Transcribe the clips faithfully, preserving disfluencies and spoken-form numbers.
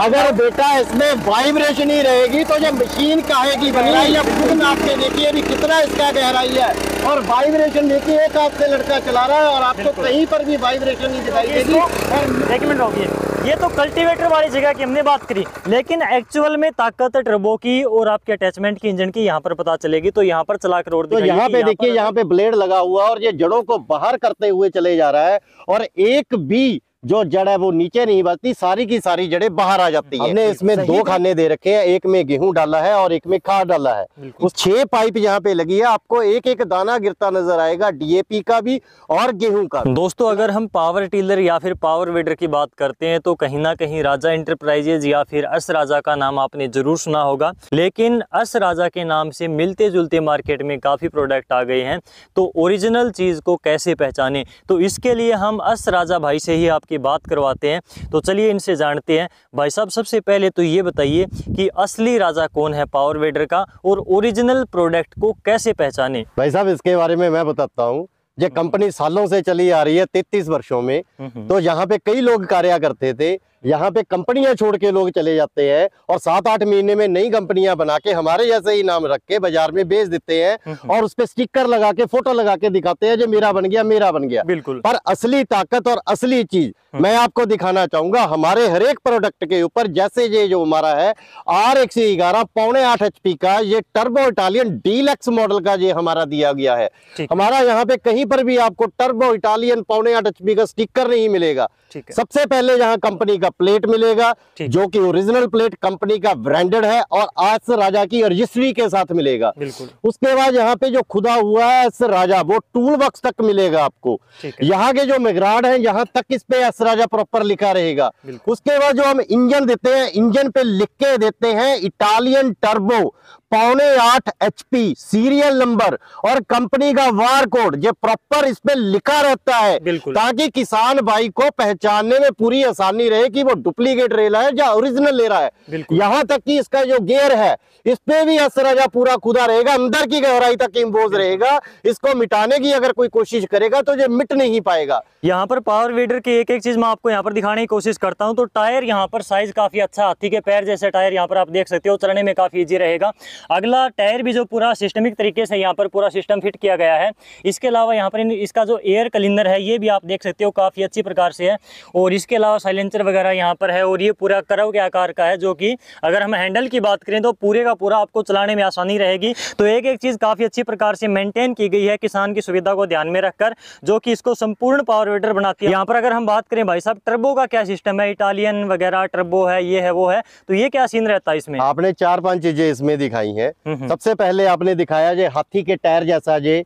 अगर बेटा इसमें वाइब्रेशन ही रहेगी तो ये मशीन काहे की बनी है। खुद आपके देखिए अभी कितना इसका गहराई है और वाइब्रेशन देखिए एक हाथ से लड़का चला रहा है और आपको कहीं पर भी वाइब्रेशन नहीं दिखाई देगी। ये तो कल्टीवेटर वाली जगह की हमने बात करी, लेकिन एक्चुअल में ताकत टर्बो की और आपके अटैचमेंट की इंजन की यहाँ पर पता चलेगी। तो यहाँ पर चलाकर और तो यहाँ पे देखिए यहाँ पे ब्लेड लगा हुआ और ये जड़ों को बाहर करते हुए चले जा रहा है और एक भी जो जड़ है वो नीचे नहीं बचती, सारी की सारी जड़ें बाहर आ जाती है। हमने इसमें दो खाने दे रखे हैं, एक में गेहूं डाला है और एक में खाद डाला है। उस छह पाइप यहाँ पे लगी है, आपको एक एक दाना गिरता नजर आएगा, डीएपी का भी और गेहूं का। दोस्तों अगर हम पावर टीलर या फिर पावर वीडर की बात करते हैं तो कहीं ना कहीं राजा इंटरप्राइजेज या फिर अस राजा का नाम आपने जरूर सुना होगा, लेकिन अस राजा के नाम से मिलते जुलते मार्केट में काफी प्रोडक्ट आ गए हैं। तो ओरिजिनल चीज को कैसे पहचाने, तो इसके लिए हम अस राजा भाई से ही की बात करवाते हैं। तो चलिए इनसे जानते हैं। भाई साहब सबसे पहले तो ये बताइए कि असली राजा कौन है पावर वीडर का और ओरिजिनल प्रोडक्ट को कैसे पहचाने। भाई साहब इसके बारे में मैं बताता हूँ, ये कंपनी सालों से चली आ रही है, तैंतीस वर्षों में। तो यहाँ पे कई लोग कार्य करते थे, यहाँ पे कंपनियां छोड़ के लोग चले जाते हैं और सात आठ महीने में नई कंपनियां बना के हमारे जैसे ही नाम रख के बाजार में बेच देते हैं और उस पे स्टिकर लगा के फोटो लगा के दिखाते हैं जो मेरा बन गया मेरा बन गया। बिल्कुल। पर असली ताकत और असली चीज मैं आपको दिखाना चाहूंगा हमारे हर एक प्रोडक्ट के ऊपर। जैसे ये जो हमारा है आर एक सौ ग्यारह पौने आठ एचपी का ये टर्बो इटालियन डीलक्स मॉडल का ये हमारा दिया गया है। हमारा यहाँ पे कहीं पर भी आपको टर्बो इटालियन पौने आठ एचपी का स्टिकर नहीं मिलेगा। सबसे पहले यहाँ कंपनी प्लेट मिलेगा जो कि ओरिजिनल प्लेट कंपनी का ब्रांडेड है और अस राजा की रजिस्ट्री के साथ मिलेगा। उसके बाद यहाँ पे जो खुदा हुआ है अस राजा वो टूल बॉक्स तक मिलेगा आपको। यहाँ के जो मेगराड है यहाँ तक इस पे अस राजा प्रॉपर लिखा रहेगा। उसके बाद जो हम इंजन देते हैं इंजन पे लिख के देते हैं इटालियन टर्बो पौने आठ एचपी सीरियल नंबर और कंपनी का वार कोड जो प्रॉपर इस पे लिखा रहता है ताकि किसान भाई को पहचानने में पूरी आसानी रहे कि वो डुप्लीकेट ले रहा है या ओरिजिनल ले रहा है। यहाँ तक कि इसका जो गियर है इस पे भी अस राजा पूरा खुदा रहेगा, अंदर की गहराई तक इंबोज रहेगा। इसको मिटाने की अगर कोई कोशिश करेगा तो ये मिट नहीं पाएगा। यहाँ पर पावर वीडर की एक एक चीज मैं आपको यहाँ पर दिखाने की कोशिश करता हूँ। तो टायर यहाँ पर साइज काफी अच्छा, हाथी के पैर जैसे टायर यहाँ पर आप देख सकते हो, चलने में काफी ईजी रहेगा। अगला टायर भी जो पूरा सिस्टमिक तरीके से यहाँ पर पूरा सिस्टम फिट किया गया है। इसके अलावा यहाँ पर इसका जो एयर क्लीनर है ये भी आप देख सकते हो काफ़ी अच्छी प्रकार से है और इसके अलावा साइलेंसर वगैरह यहाँ पर है और ये पूरा करव के आकार का है जो कि अगर हम हैंडल की बात करें तो पूरे का पूरा आपको चलाने में आसानी रहेगी। तो एक एक चीज़ काफ़ी अच्छी प्रकार से मेनटेन की गई है किसान की सुविधा को ध्यान में रखकर, जो कि इसको संपूर्ण पावर वीडर बनाती है। यहाँ पर अगर हम बात करें भाई साहब टर्बो का क्या सिस्टम है, इटालियन वगैरह टर्बो है ये है वो है, तो ये क्या सीन रहता है इसमें? आपने चार पाँच चीज़ें इसमें दिखाई है। सबसे पहले आपने दिखाया जे हाथी के टायर जैसा जे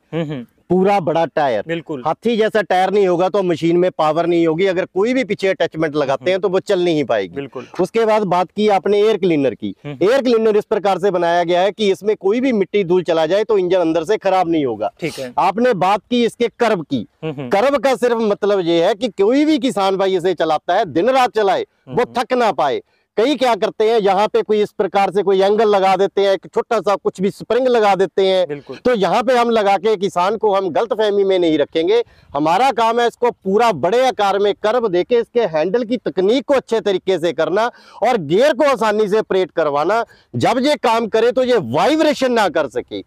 पूरा बड़ा टायर। बिल्कुल हाथी जैसा टायर नहीं होगा तो मशीन में पावर नहीं होगी, अगर कोई भी पीछे अटैचमेंट लगाते हैं तो वो चल नहीं पाएगी। बिल्कुल। उसके बाद बात की आपने एयर क्लीनर की। एयर क्लीनर इस प्रकार से बनाया गया है कि इसमें कोई भी मिट्टी धूल चला जाए तो इंजन अंदर से खराब नहीं होगा। ठीक है। आपने बात की इसके कर्व की। कर्व का सिर्फ मतलब ये है कि कोई भी किसान भाई इसे चलाता है दिन रात चलाए वो थक ना पाए। कई क्या करते हैं यहाँ पे कोई इस प्रकार से कोई एंगल लगा देते हैं, छोटा सा कुछ भी स्प्रिंग लगा देते हैं। तो यहाँ पे हम लगा के किसान को हम गलतफहमी में नहीं रखेंगे। हमारा काम है इसको पूरा बड़े आकार में कर्व देके इसके हैंडल की तकनीक को अच्छे तरीके से करना और गियर को आसानी से ऑपरेट करवाना। जब ये काम करे तो ये वाइब्रेशन ना कर सके।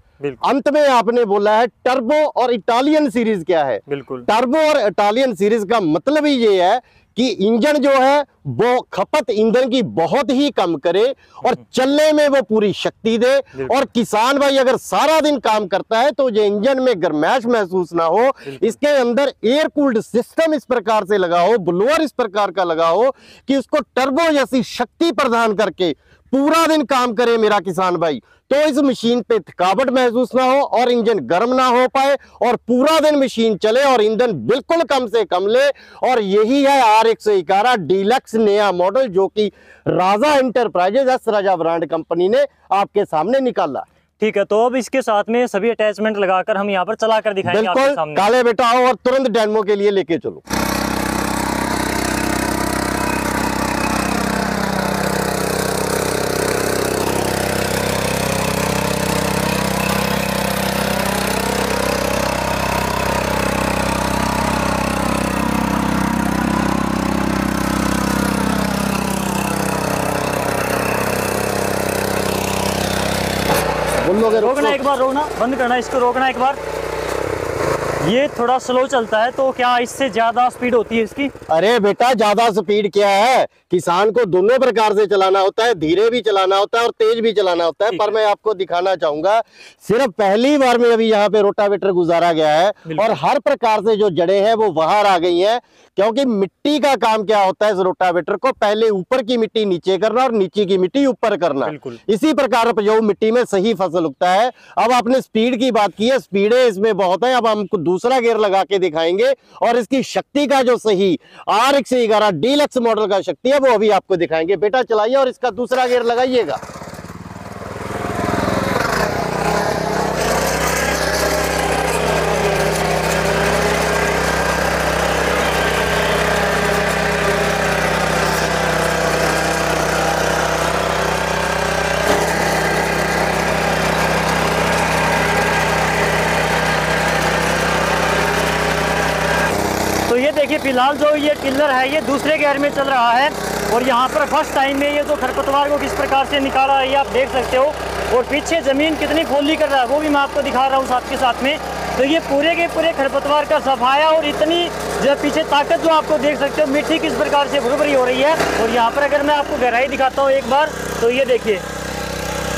अंत में आपने बोला है टर्बो और इटालियन सीरीज क्या है। बिल्कुल टर्बो और इटालियन सीरीज का मतलब ही ये है कि इंजन जो है वो खपत ईंधन की बहुत ही कम करे और चलने में वो पूरी शक्ति दे और किसान भाई अगर सारा दिन काम करता है तो ये इंजन में गर्माहट महसूस ना हो। इसके अंदर एयर कूल्ड सिस्टम इस प्रकार से लगा हो, ब्लोअर इस प्रकार का लगा हो कि उसको टर्बो जैसी शक्ति प्रदान करके पूरा दिन काम करे मेरा किसान भाई, तो इस मशीन पे थकावट महसूस ना हो और इंजन गर्म ना हो पाए और पूरा दिन मशीन चले और ईंधन बिल्कुल कम से कम ले। और यही है आर एक सौ ग्यारह डीलक्स नया मॉडल जो कि राजा इंटरप्राइजेज अस राजा ब्रांड कंपनी ने आपके सामने निकाला। ठीक है, तो अब इसके साथ में सभी अटैचमेंट लगाकर हम यहाँ पर चला कर दिखाएंगे। बिल्कुल काले बेटा हो और तुरंत डेमो के लिए लेके चलो। रोकना रोक एक बार, रोकना बंद करना, इसको रोकना एक बार। ये थोड़ा स्लो चलता है तो क्या इससे ज्यादा स्पीड होती है इसकी? अरे बेटा ज्यादा स्पीड क्या है, किसान को दोनों प्रकार से चलाना होता है, धीरे भी चलाना होता है और तेज भी चलाना होता है। पर मैं आपको दिखाना चाहूंगा, सिर्फ पहली बार में अभी यहाँ पे रोटावेटर गुजारा गया है और हर प्रकार से जो जड़े हैं वो बाहर आ गई है। क्योंकि मिट्टी का काम क्या होता है, इस रोटावेटर को पहले ऊपर की मिट्टी नीचे करना और नीचे की मिट्टी ऊपर करना, इसी प्रकार उपजाऊ मिट्टी में सही फसल उगता है। अब आपने स्पीड की बात की है, स्पीडें इसमें बहुत है। अब हमको दूसरा गियर लगा के दिखाएंगे और इसकी शक्ति का जो सही आर एक सौ ग्यारह डीलक्स मॉडल का शक्ति है वो अभी आपको दिखाएंगे। बेटा चलाइए और इसका दूसरा गियर लगाइएगा। फिलहाल जो ये टिलर है ये दूसरे गियर में चल रहा है और यहाँ पर फर्स्ट टाइम में ये जो खरपतवार को किस प्रकार से निकाला है ये आप देख सकते हो। और पीछे ज़मीन कितनी खोली कर रहा है वो भी मैं आपको दिखा रहा हूँ साथ के साथ में। तो ये पूरे के पूरे खरपतवार का सफाया और इतनी जो पीछे ताकत जो आपको देख सकते हो, मिट्टी किस प्रकार से भुरभुरी हो रही है। और यहाँ पर अगर मैं आपको गहराई दिखाता हूँ एक बार, तो ये देखिए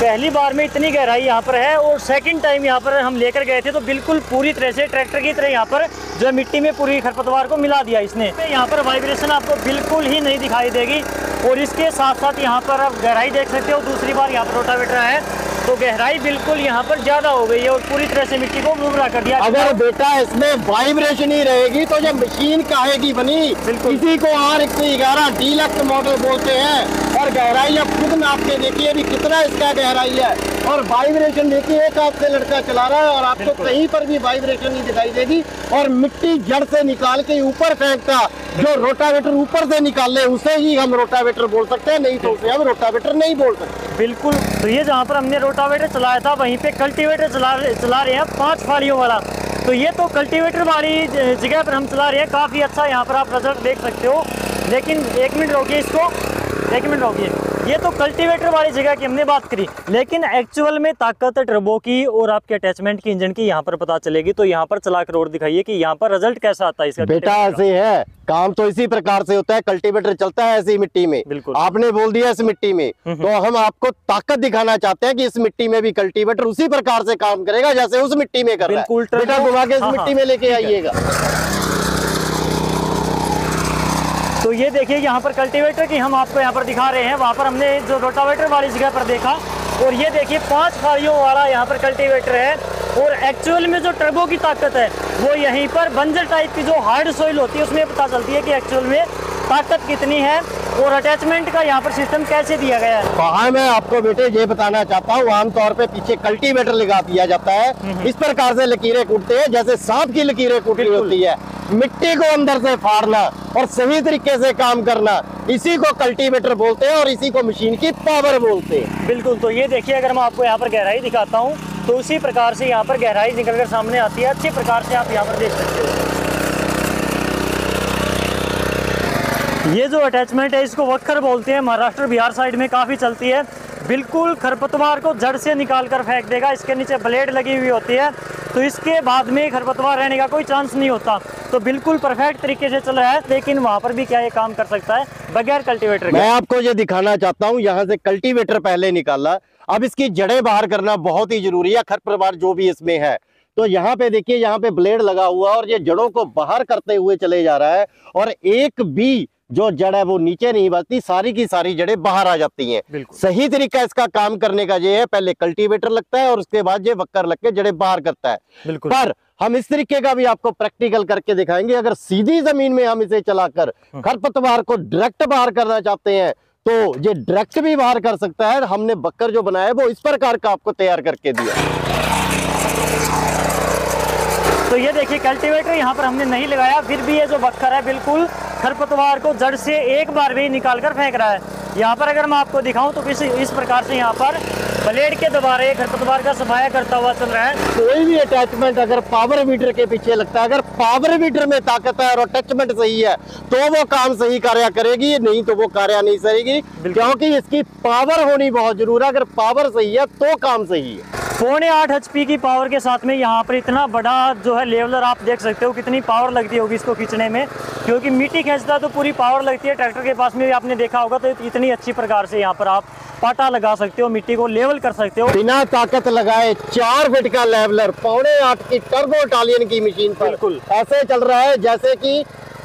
पहली बार में इतनी गहराई यहाँ पर है और सेकंड टाइम यहाँ पर हम लेकर गए थे तो बिल्कुल पूरी तरह से ट्रैक्टर की तरह यहाँ पर जो मिट्टी में पूरी खरपतवार को मिला दिया इसने। यहाँ पर वाइब्रेशन आपको बिल्कुल ही नहीं दिखाई देगी। और इसके साथ साथ यहाँ पर आप गहराई देख सकते हो, दूसरी बार यहाँ पर रोटावेटर है तो गहराई बिल्कुल यहाँ पर ज्यादा हो गई है और पूरी तरह से मिट्टी को मुबरा कर दिया। अगर बेटा इसमें वाइब्रेशन ही रहेगी तो जब मशीन काहे की बनी, इसी को आर एक सौ ग्यारह डीलक्स मॉडल बोलते हैं। और गहराई अब खुद नाप के देखिए भी कितना इसका गहराई है और वाइब्रेशन देखिए, एक हाथ से लड़का चला रहा है और आपको कहीं पर भी वाइब्रेशन नहीं दिखाई देगी। और मिट्टी जड़ से निकाल के ऊपर फेंकता, जो रोटावेटर ऊपर से निकाले उसे ही हम रोटावेटर बोल सकते हैं, नहीं तो उसे हम रोटावेटर नहीं बोल सकते। बिल्कुल। तो ये जहाँ पर हमने रोटावेटर चलाया था वहीं पे कल्टीवेटर चला चला रहे हैं पाँच फालियों वाला। तो ये तो कल्टीवेटर वाली जगह पर हम चला रहे हैं, काफ़ी अच्छा यहाँ पर आप रिजल्ट देख सकते हो। लेकिन एक मिनट रोकिए इसको, एक मिनट रोकिए। ये तो कल्टीवेटर वाली जगह की हमने बात करी, लेकिन एक्चुअल में ताकत टर्बो की और आपके अटैचमेंट की इंजन की यहाँ पर पता चलेगी। तो यहाँ पर चला कर और दिखाइए कि यहाँ पर रिजल्ट कैसा आता है इसका। बेटा ऐसे है, काम तो इसी प्रकार से होता है, कल्टीवेटर चलता है ऐसी मिट्टी में। बिल्कुल आपने बोल दिया इस मिट्टी में, तो हम आपको ताकत दिखाना चाहते हैं कि इस मिट्टी में भी कल्टीवेटर उसी प्रकार से काम करेगा जैसे उस मिट्टी में कर रहा है। बेटा घुमा के इस मिट्टी में लेके आइएगा। तो ये देखिए यहाँ पर कल्टीवेटर की हम आपको यहाँ पर दिखा रहे हैं, वहाँ पर हमने जो रोटावेटर वाली जगह पर देखा। और ये देखिए पांच फालियों वाला यहाँ पर कल्टीवेटर है और एक्चुअल में जो टर्बो की ताकत है वो यहीं पर बंजर टाइप की जो हार्ड सॉइल होती है उसमें पता चलती है कि एक्चुअल में ताकत कितनी है और अटैचमेंट का यहाँ पर सिस्टम कैसे दिया गया है। वहाँ मैं आपको बेटे ये बताना चाहता हूँ, आमतौर पे पीछे कल्टीवेटर लगा दिया जाता है, इस प्रकार से लकीरें कूटते हैं जैसे सांप की लकीरें कूटी होती है। मिट्टी को अंदर से फाड़ना और सही तरीके से काम करना, इसी को कल्टीवेटर बोलते हैं और इसी को मशीन की पावर बोलते हैं। बिल्कुल। तो ये देखिए अगर मैं आपको यहाँ पर गहराई दिखाता हूँ तो उसी प्रकार से यहाँ पर गहराई निकल कर सामने आती है, अच्छी प्रकार से आप यहाँ पर देख सकते हो। ये जो अटैचमेंट है इसको वक्कर बोलते हैं, महाराष्ट्र बिहार साइड में काफ़ी चलती है। बिल्कुल खरपतवार को जड़ से निकाल कर फेंक देगा, इसके नीचे ब्लेड लगी हुई होती है तो इसके बाद में खरपतवार रहने का कोई चांस नहीं होता। तो बिल्कुल परफेक्ट तरीके से चल रहा है, लेकिन वहाँ पर भी क्या ये काम कर सकता है बगैर कल्टीवेटर के? मैं आपको ये दिखाना चाहता हूँ, यहाँ से कल्टीवेटर पहले निकाला, अब इसकी जड़ें बाहर करना बहुत ही जरूरी है, खरपतवार जो भी इसमें है। तो यहाँ पे देखिए यहाँ पे ब्लेड लगा हुआ और ये जड़ों को बाहर करते हुए चले जा रहा है और एक भी जो जड़ है वो नीचे नहीं बचती, सारी की सारी जड़ें बाहर आ जाती हैं। सही तरीका इसका काम करने का ये है, पहले कल्टीवेटर लगता है और उसके बाद ये वक्कर लग के जड़ें बाहर करता है। पर हम इस तरीके का भी आपको प्रैक्टिकल करके दिखाएंगे, अगर सीधी जमीन में हम इसे चलाकर खरपतवार को डायरेक्ट बाहर करना चाहते हैं तो ये डायरेक्ट भी बाहर कर सकता है। हमने वक्कर जो बनाया वो इस प्रकार का आपको तैयार करके दिया। तो ये देखिए कल्टीवेटर यहाँ पर हमने नहीं लगाया, फिर भी ये जो वक्कर है बिल्कुल खरपतवार को जड़ से एक बार भी निकाल कर फेंक रहा है। यहाँ पर अगर मैं आपको दिखाऊं तो किसी इस प्रकार से यहाँ पर ब्लेड के द्वारा ये खरपतवार का सफाया करता हुआ चल रहा है। कोई भी अटैचमेंट अगर पावर मीटर के पीछे लगता है, अगर पावर मीटर में ताकत है और अटैचमेंट सही है तो वो काम सही कार्य करेगी, नहीं तो वो कार्य नहीं करेगी, क्योंकि इसकी पावर होनी बहुत जरूरी है। अगर पावर सही है तो काम सही है। पौने आठ एच पी की पावर के साथ में यहाँ पर इतना बड़ा जो है लेवलर आप देख सकते हो, कितनी पावर लगती होगी इसको खींचने में, क्योंकि मिट्टी खींचता तो पूरी पावर लगती है। ट्रैक्टर के पास में भी आपने देखा होगा, तो इतनी अच्छी प्रकार से यहाँ पर आप पाटा लगा सकते हो, मिट्टी को लेवल कर सकते हो बिना ताकत लगाए। चार फीट का लेवलर पौने आठ की टर्बो इटालियन की मशीन पर बिल्कुल ऐसे चल रहा है जैसे कि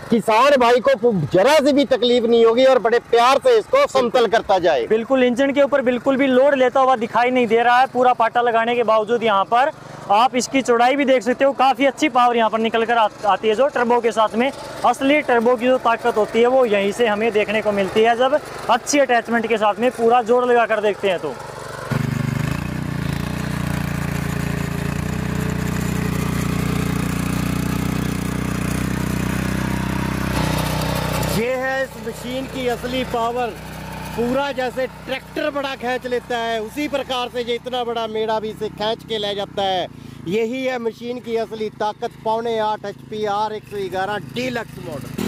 किसान भाई को जरा से भी तकलीफ नहीं होगी और बड़े प्यार से इसको समतल करता जाए। बिल्कुल इंजन के ऊपर बिल्कुल भी लोड लेता हुआ दिखाई नहीं दे रहा है। पूरा पाटा लगाने के बावजूद यहाँ पर आप इसकी चौड़ाई भी देख सकते हो, काफ़ी अच्छी पावर यहाँ पर निकल कर आ, आती है। जो टर्बो के साथ में असली टर्बो की जो ताकत होती है वो यहीं से हमें देखने को मिलती है, जब अच्छी अटैचमेंट के साथ में पूरा जोर लगा कर देखते हैं तो। ये है इस मशीन की असली पावर, पूरा जैसे ट्रैक्टर बड़ा खींच लेता है उसी प्रकार से ये इतना बड़ा मेड़ा भी इसे खींच के ले जाता है। यही है मशीन की असली ताकत, पौने आठ एच पी आर एक सौ ग्यारह डीलक्स मॉडल।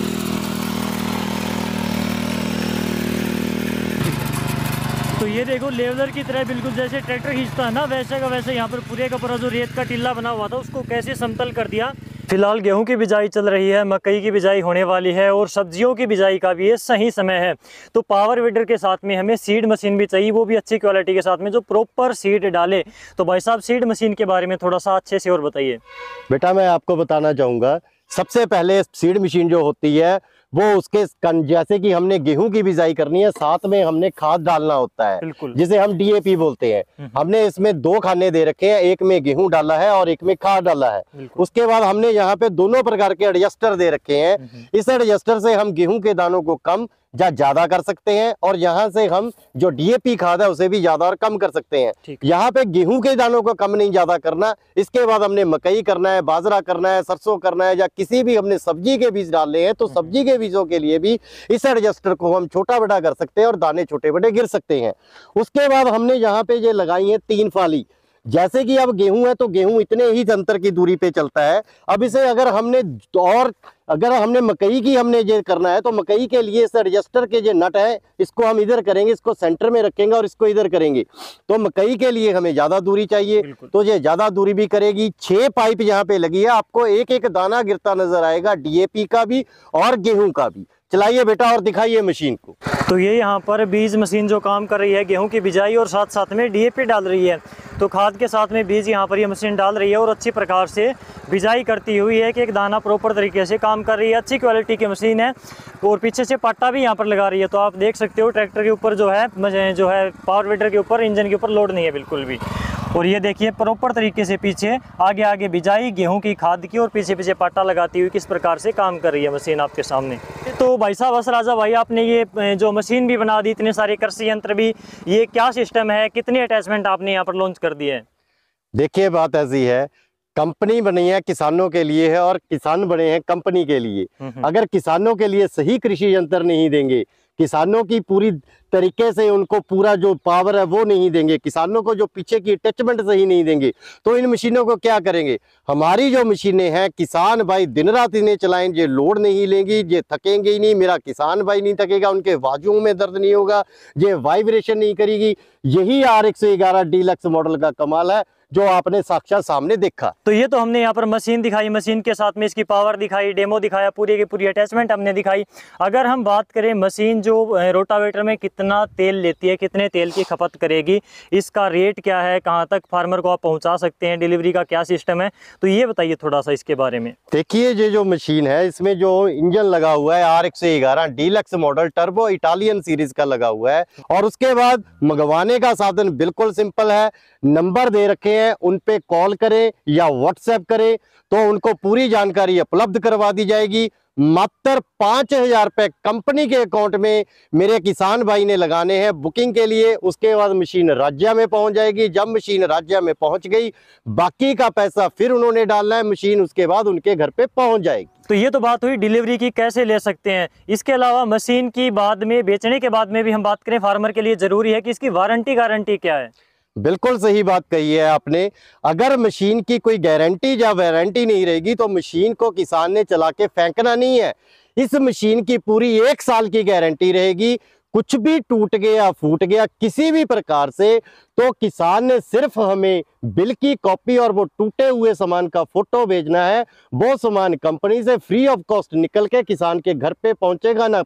तो ये देखो लेवलर की तरह बिल्कुल जैसे ट्रैक्टर खींचता है ना, वैसे का वैसे यहाँ पर पूरे का पूरा जो रेत का टिल्ला बना हुआ था उसको कैसे समतल कर दिया। फिलहाल गेहूं की बिजाई चल रही है, मकई की बिजाई होने वाली है और सब्जियों की बिजाई का भी ये सही समय है। तो पावर वीडर के साथ में हमें सीड मशीन भी चाहिए, वो भी अच्छी क्वालिटी के साथ में जो प्रॉपर सीड डाले। तो भाई साहब सीड मशीन के बारे में थोड़ा सा अच्छे से और बताइए। बेटा मैं आपको बताना चाहूँगा, सबसे पहले सीड मशीन जो होती है वो उसके जैसे कि हमने गेहूं की बिजाई करनी है, साथ में हमने खाद डालना होता है जिसे हम डीएपी बोलते हैं। हमने इसमें दो खाने दे रखे हैं, एक में गेहूं डाला है और एक में खाद डाला है। उसके बाद हमने यहाँ पे दोनों प्रकार के एडजस्टर दे रखे हैं। इस एडजस्टर से हम गेहूं के दानों को कम या ज्यादा कर सकते हैं और यहाँ से हम जो डीएपी खाद है उसे भी ज्यादा और कम कर सकते हैं। यहाँ पे गेहूं के दानों को कम नहीं ज्यादा करना। इसके बाद हमने मकई करना है, बाजरा करना है, सरसों करना है या किसी भी हमने सब्जी के बीज डाले हैं तो सब्जी के बीजों के लिए भी इस एडजस्टर को हम छोटा बड़ा कर सकते हैं और दाने छोटे बड़े गिर सकते हैं। उसके बाद हमने यहाँ पे ये लगाई है तीन फाली। जैसे कि अब गेहूं है तो गेहूं इतने ही अंतर की दूरी पे चलता है। अब इसे अगर हमने और अगर हमने मकई की हमने ये करना है तो मकई के लिए इस एडजस्टर के जो नट है इसको हम इधर करेंगे, इसको सेंटर में रखेंगे और इसको इधर करेंगे। तो मकई के लिए हमें ज़्यादा दूरी चाहिए तो ये ज़्यादा दूरी भी करेगी। छः पाइप यहाँ पे लगी है, आपको एक एक दाना गिरता नजर आएगा, डीएपी का भी और गेहूँ का भी। चलाइए बेटा और दिखाइए मशीन को। तो ये यहाँ पर बीज मशीन जो काम कर रही है, गेहूँ की बिजाई और साथ साथ में डीएपी डाल रही है। तो खाद के साथ में बीज यहाँ पर ये मशीन डाल रही है और अच्छी प्रकार से बिजाई करती हुई है कि एक दाना प्रॉपर तरीके से काम कर रही है। अच्छी क्वालिटी की मशीन है और पीछे से पट्टा भी यहाँ पर लगा रही है। तो आप देख सकते हो ट्रैक्टर के ऊपर जो है जो है पावर वीडर के ऊपर, इंजन के ऊपर लोड नहीं है बिल्कुल भी। और ये देखिए प्रॉपर तरीके से पीछे आगे आगे बिजाई गेहूं की, खाद की और पीछे पीछे पाटा लगाती हुई किस प्रकार से काम कर रही है मशीन आपके सामने। तो भाई साहब अस राजा भाई, आपने ये जो मशीन भी बना दी, इतने सारे कृषि यंत्र भी, ये क्या सिस्टम है, कितने अटैचमेंट आपने यहाँ पर लॉन्च कर दिए हैं? देखिए बात ऐसी है, कंपनी बनी है किसानों के लिए है और किसान बने हैं कंपनी के लिए। अगर किसानों के लिए सही कृषि यंत्र नहीं देंगे, किसानों की पूरी तरीके से उनको पूरा जो पावर है वो नहीं देंगे, किसानों को जो पीछे की अटैचमेंट सही नहीं देंगे, तो इन मशीनों को क्या करेंगे। हमारी जो मशीनें हैं किसान भाई दिन रात इन्हें चलाएं, ये लोड नहीं लेंगी, ये थकेंगे ही नहीं, मेरा किसान भाई नहीं थकेगा, उनके बाजुओं में दर्द नहीं होगा, ये वाइब्रेशन नहीं करेगी। यही आर एक सौ ग्यारह डीलक्स मॉडल का कमाल है जो आपने साक्षात सामने देखा। तो ये तो हमने यहाँ पर मशीन दिखाई, मशीन के साथ में इसकी पावर दिखाई, डेमो दिखाया, पूरी की पूरी अटैचमेंट हमने दिखाई। अगर हम बात करें मशीन जो रोटावेटर में कितना तेल लेती है, कितने तेल की खपत करेगी, इसका रेट क्या है, कहाँ तक फार्मर को आप पहुँचा सकते हैं, डिलीवरी का क्या सिस्टम है, तो ये बताइए थोड़ा सा इसके बारे में। देखिए ये जो मशीन है इसमें जो इंजन लगा हुआ है आर एक सौ ग्यारह deluxe model turbo Italian series का लगा हुआ है और उसके बाद मंगवाने का साधन बिल्कुल सिंपल है। नंबर दे रखे हैं, उन पे कॉल करें या व्हाट्सएप करें तो उनको पूरी जानकारी उपलब्ध करवा दी जाएगी। मात्र पाँच हजार रुपये कंपनी के अकाउंट में मेरे किसान भाई ने लगाने हैं बुकिंग के लिए। उसके बाद मशीन राज्य में पहुंच जाएगी। जब मशीन राज्य में पहुंच गई बाकी का पैसा फिर उन्होंने डालना है, मशीन उसके बाद उनके घर पे पहुंच जाएगी। तो ये तो बात हुई डिलीवरी की, कैसे ले सकते हैं। इसके अलावा मशीन की बाद में बेचने के बाद में भी हम बात करें, फार्मर के लिए जरूरी है कि इसकी वारंटी गारंटी क्या है। बिल्कुल सही बात कही है आपने। अगर मशीन की कोई गारंटी या वारंटी नहीं रहेगी तो मशीन को किसान ने चला के फेंकना नहीं है। इस मशीन की पूरी एक साल की गारंटी रहेगी। कुछ भी टूट गया फूट गया किसी भी प्रकार से, तो किसान ने सिर्फ हमें बिल की कॉपी और वो टूटे हुए सामान का फोटो भेजना है। वो सामान कंपनी से फ्री ऑफ कॉस्ट निकल के किसान के घर पे पहुंचेगा, ना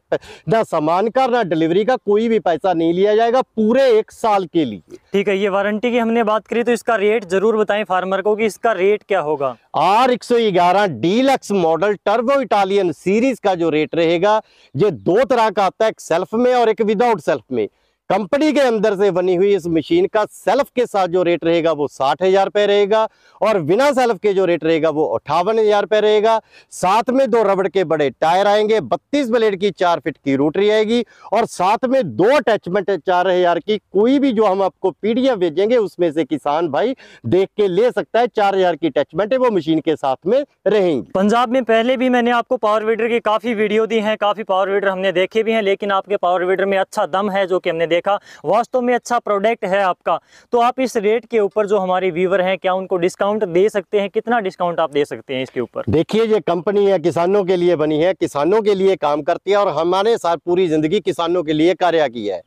ना सामान का ना डिलीवरी का कोई भी पैसा नहीं लिया जाएगा पूरे एक साल के लिए। ठीक है, ये वारंटी की हमने बात करी तो इसका रेट जरूर बताएं फार्मर को कि इसका रेट क्या होगा। आर एक सौ ग्यारह deluxe model turbo Italian series का जो रेट रहेगा, ये दो तरह का आता है, एक सेल्फ में और एक विदाउट सेल्फ में। कंपनी के अंदर से बनी हुई इस मशीन का सेल्फ के साथ जो रेट रहेगा वो साठ हजार रुपये रहेगा और बिना सेल्फ के जो रेट रहेगा वो अट्ठावन हजार रुपये रहेगा। साथ में दो रबड़ के बड़े टायर आएंगे, बत्तीस ब्लेड की चार फिट की रोटरी आएगी और साथ में दो अटैचमेंट चार हजार की। कोई भी जो हम आपको पीडीएफ भेजेंगे उसमें से किसान भाई देख के ले सकता है। चार हजार की अटैचमेंट है वो मशीन के साथ में रहेंगी। पंजाब में पहले भी मैंने आपको पावर वीडर की काफी वीडियो दी है, काफी पावर वीडर हमने देखे भी है, लेकिन आपके पावर वीडर में अच्छा दम है जो कि हमने का वास्तव में अच्छा प्रोडक्ट है आपका। तो आप इस रेट के ऊपर जो हमारे व्यूअर हैं क्या उनको डिस्काउंट दे सकते हैं? कितना डिस्काउंट आप दे सकते हैं इसके ऊपर? देखिए, ये कंपनी है, किसानों के लिए बनी है, किसानों के लिए काम करती है और हमारे साथ पूरी जिंदगी किसानों के लिए कार्य किया है।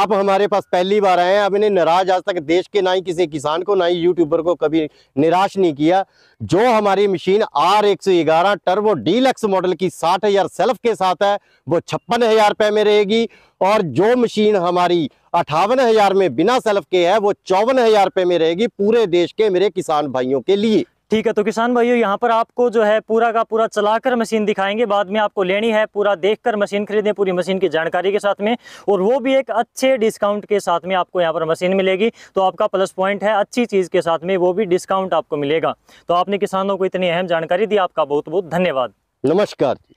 आप हमारे पास पहली बार आए हैं, आपने नाराज आज तक देश के ना ही किसी किसान को ना ही यूट्यूबर को कभी निराश नहीं किया। जो हमारी मशीन आर एक सौ ग्यारह टर्बो डीलक्स मॉडल की साठ हजार सेल्फ के साथ है वो छप्पन हजार रुपए में रहेगी और जो मशीन हमारी अठावन हजार में बिना सेल्फ के है वो चौवन हजार रुपये में रहेगी पूरे देश के मेरे किसान भाइयों के लिए। ठीक है, तो किसान भाइयों यहाँ पर आपको जो है पूरा का पूरा चलाकर मशीन दिखाएंगे, बाद में आपको लेनी है पूरा देखकर मशीन खरीदें पूरी मशीन की जानकारी के साथ में, और वो भी एक अच्छे डिस्काउंट के साथ में आपको यहाँ पर मशीन मिलेगी। तो आपका प्लस पॉइंट है, अच्छी चीज़ के साथ में वो भी डिस्काउंट आपको मिलेगा। तो आपने किसानों को इतनी अहम जानकारी दी, आपका बहुत बहुत धन्यवाद। नमस्कार।